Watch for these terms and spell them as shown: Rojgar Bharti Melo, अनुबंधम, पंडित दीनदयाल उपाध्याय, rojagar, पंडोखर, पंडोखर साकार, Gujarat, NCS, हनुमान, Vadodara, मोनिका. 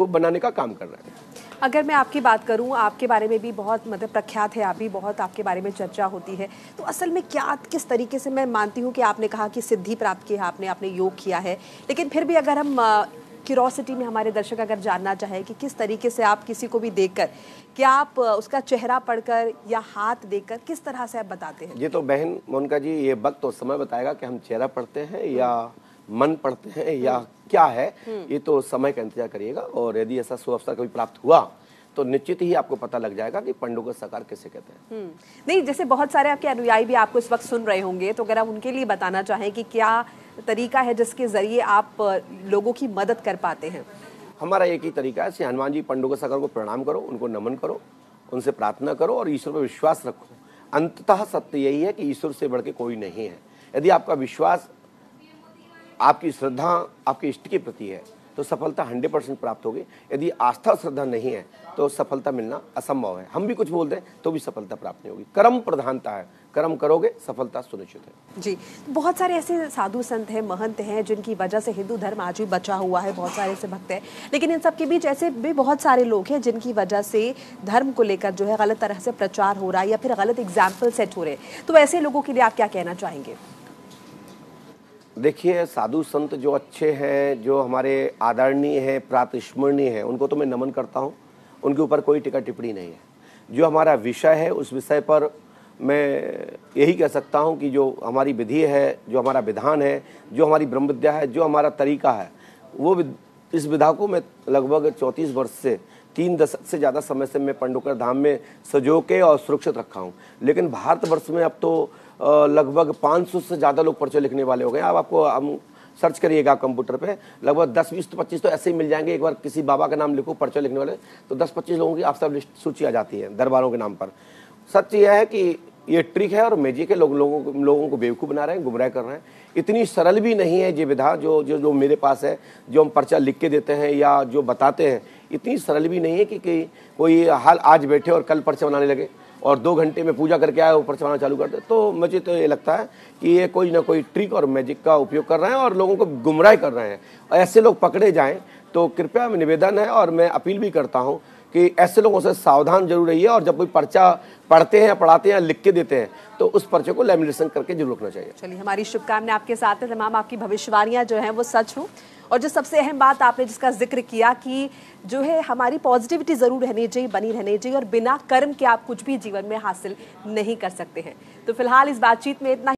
वो बनाने का काम कर रहा है। अगर मैं आपकी बात करूं, आपके बारे में भी बहुत प्रख्यात है आप भी, बहुत आपके बारे में चर्चा होती है, तो असल में क्या किस तरीके से, मैं मानती हूं कि आपने कहा कि सिद्धि प्राप्त की है आपने, आपने योग किया है, लेकिन फिर भी अगर हम क्यूरोसिटी में हमारे दर्शक अगर जानना चाहे कि किस तरीके से आप किसी को भी देखकर, क्या आप उसका चेहरा पढ़कर या हाथ देखकर किस तरह से आप बताते हैं? ये तो बहन मोनिका जी, ये वक्त और समय बताएगा कि हम चेहरा पढ़ते हैं या मन पढ़ते हैं या क्या है, ये तो समय का इंतजार करिएगा। और यदि ऐसा शुभ अवसर कभी प्राप्त हुआ तो निश्चित ही आपको पता लग जाएगा कि पंडोखर साकार किसे कहते हैं। नहीं, जैसे बहुत सारे आपके अनुयायी भी आपको इस वक्त सुन रहे होंगे, तो अगर आप उनके लिए बताना चाहें कि क्या तरीका है जिसके जरिए आप लोगों की मदद कर पाते हैं? हमारा एक ही तरीका है, श्री हनुमान जी पंडोखर साकार को प्रणाम करो, उनको नमन करो, उनसे प्रार्थना करो और ईश्वर पर विश्वास रखो। अंततः सत्य यही है कि ईश्वर से बढ़ के कोई नहीं है। यदि आपका विश्वास, आपकी श्रद्धा आपके इष्ट के प्रति है तो सफलता 100% प्राप्त होगी। यदि आस्था और श्रद्धा नहीं है तो सफलता मिलना असंभव है। हम भी कुछ बोल दें तो भी सफलता प्राप्त नहीं होगी। कर्म प्रधानता है, कर्म करोगे सफलता सुनिश्चित है। जी, बहुत सारे ऐसे साधु संत हैं, महंत हैं, जिनकी वजह से हिंदू धर्म आज भी बचा हुआ है, बहुत सारे ऐसे भक्त हैं, लेकिन इन सब के बीच ऐसे भी बहुत सारे लोग हैं जिनकी वजह से धर्म को लेकर जो है गलत तरह से प्रचार हो रहा है या फिर गलत एग्जाम्पल सेट हो रहे हैं, तो ऐसे लोगों के लिए आप क्या कहना चाहेंगे? देखिए, साधु संत जो अच्छे हैं, जो हमारे आदरणीय हैं, प्रातस्मरणीय हैं, उनको तो मैं नमन करता हूं, उनके ऊपर कोई टिका टिप्पणी नहीं है। जो हमारा विषय है उस विषय पर मैं यही कह सकता हूं कि जो हमारी विधि है, जो हमारा विधान है, जो हमारी ब्रह्म विद्या है, जो हमारा तरीका है, वो इस विधा को मैं लगभग 34 वर्ष से, 3 दशक से ज़्यादा समय से मैं पंडोखर धाम में सजो के और सुरक्षित रखा हूँ। लेकिन भारतवर्ष में अब तो लगभग 500 से ज़्यादा लोग पर्चे लिखने वाले हो गए। अब आपको हम सर्च करिएगा कंप्यूटर पे, लगभग 10, 20, 25 तो ऐसे ही मिल जाएंगे। एक बार किसी बाबा का नाम लिखो पर्चा लिखने वाले तो 10, 25 लोगों की आप सब लिस्ट सूची आ जाती है दरबारों के नाम पर। सच यह है कि ये ट्रिक है और मैजिक है, लोगों को बेवकूफ़ बना रहे हैं, गुमराह कर रहे हैं। इतनी सरल भी नहीं है ये विधा जो मेरे पास है, जो हम पर्चा लिख के देते हैं या जो बताते हैं, इतनी सरल भी नहीं है कि कोई हाल आज बैठे और कल पर्चा बनाने लगे और 2 घंटे में पूजा करके आए वो पर्चा बनाना चालू कर दे। तो मुझे तो ये लगता है कि ये कोई ना कोई ट्रिक और मैजिक का उपयोग कर रहे हैं और लोगों को गुमराह कर रहे हैं। और ऐसे लोग पकड़े जाएँ तो कृपया, मैं निवेदन है और मैं अपील भी करता हूँ कि ऐसे लोगों से सावधान जरूर रहिए। और जब कोई पर्चा पढ़ते हैं, पढ़ाते हैं, लिख के देते हैं तो उस पर्चे को लैमिनेशन करके जरूर रखना चाहिए। चलिए, हमारी शुभकामनाएं आपके साथ है, तमाम आपकी भविष्यवाणियां जो हैं वो सच हों। और जो सबसे अहम बात आपने जिसका जिक्र किया कि जो है हमारी पॉजिटिविटी ज़रूर रहनी चाहिए, बनी रहनी चाहिए, और बिना कर्म के आप कुछ भी जीवन में हासिल नहीं कर सकते हैं। तो फिलहाल इस बातचीत में इतना